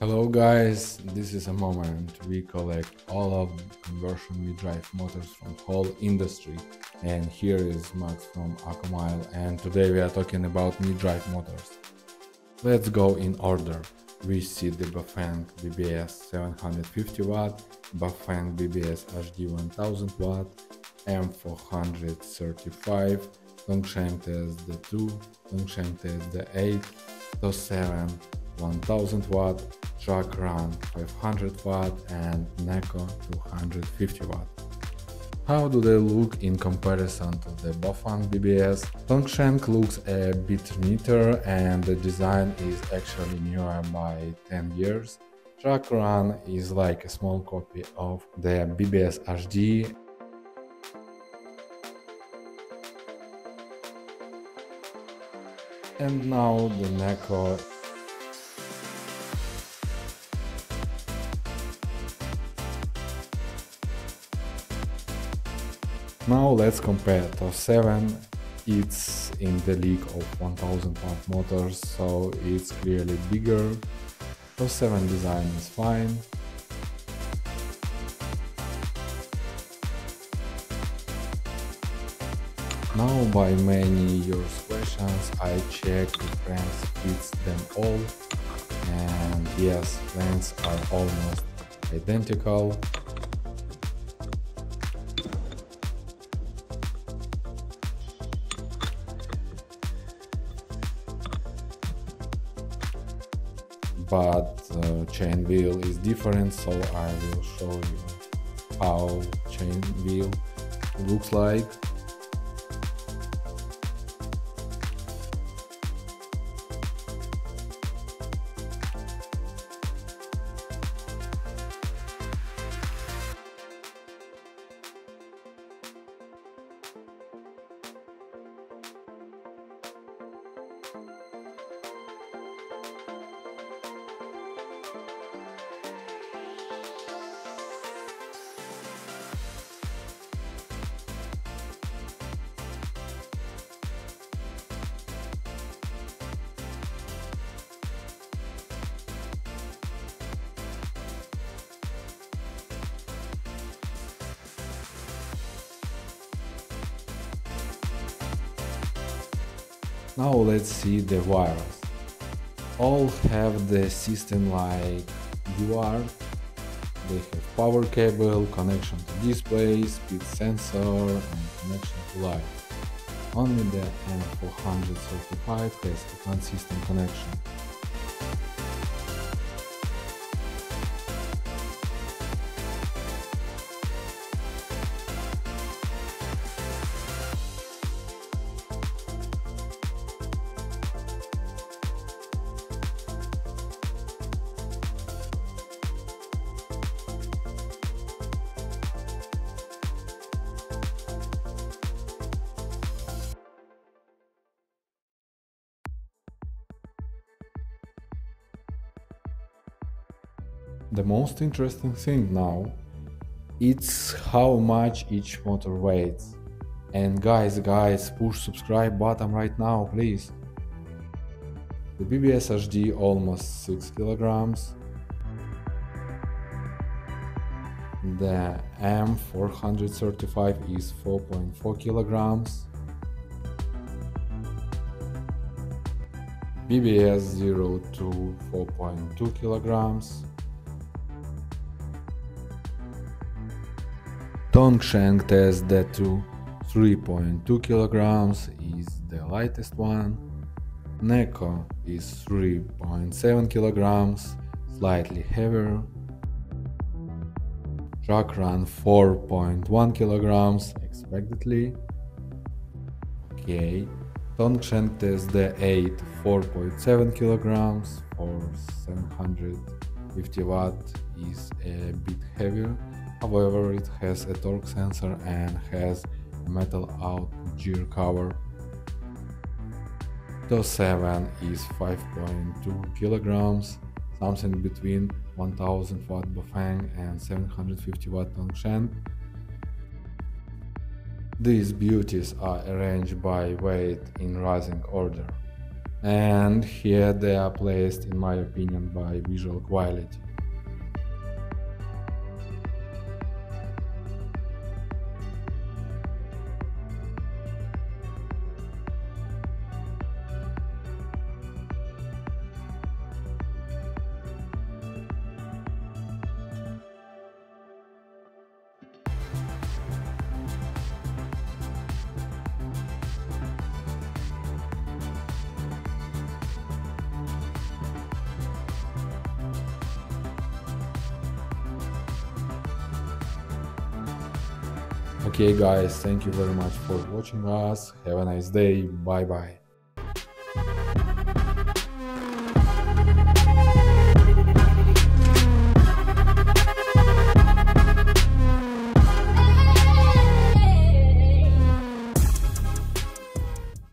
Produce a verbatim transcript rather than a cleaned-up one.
Hello guys, this is a moment we collect all of conversion we drive motors from whole industry, and here is Max from Accolmile, and today we are talking about mid drive motors. Let's go in order. We see the Bafang B B S seven hundred fifty watt, Bafang B B S H D one thousand watt, M four thirty-five, Tongsheng T S D two, Tongsheng T S D eight, TOSEVEN one thousand watt, TruckRun five hundred watt, and Neco two hundred fifty watt. How do they look in comparison to the Bafang B B S? Tongsheng looks a bit neater and the design is actually newer by ten years. TruckRun is like a small copy of the B B S H D. And now the Neco. Now let's compare TOSEVEN. It's in the league of one thousand watt motors, so it's clearly bigger. TOSEVEN design is fine. Now, by many your questions, I check the plans fits them all, and yes, plans are almost identical. But uh, chain wheel is different, so I will show you how chain wheel looks like. Now let's see the wires. All have the system like U A R T. They have power cable, connection to display, speed sensor, and connection to light. Only the M four thirty-five has a consistent connection. The most interesting thing now, it's how much each motor weighs. And guys, guys, push subscribe button right now, please. The B B S H D almost six kilograms. The M four thirty-five is four point four kilograms. B B S zero two four point two kilograms. Tongsheng T S D two three point two kilograms is the lightest one. Neco is three point seven kilograms, slightly heavier. TruckRun four point one kilograms, expectedly. Okay. Tongsheng T S D eight four point seven kilograms or seven hundred fifty watt is a bit heavier. However, it has a torque sensor and has a metal out gear cover. TOSEVEN is five point two kilograms, something between one thousand watt Bafang and seven hundred fifty watt Tongsheng. These beauties are arranged by weight in rising order. and here they are placed, in my opinion, by visual quality. Okay guys, thank you very much for watching us. Have a nice day. Bye bye.